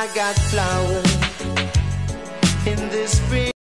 I got flowers in the spring.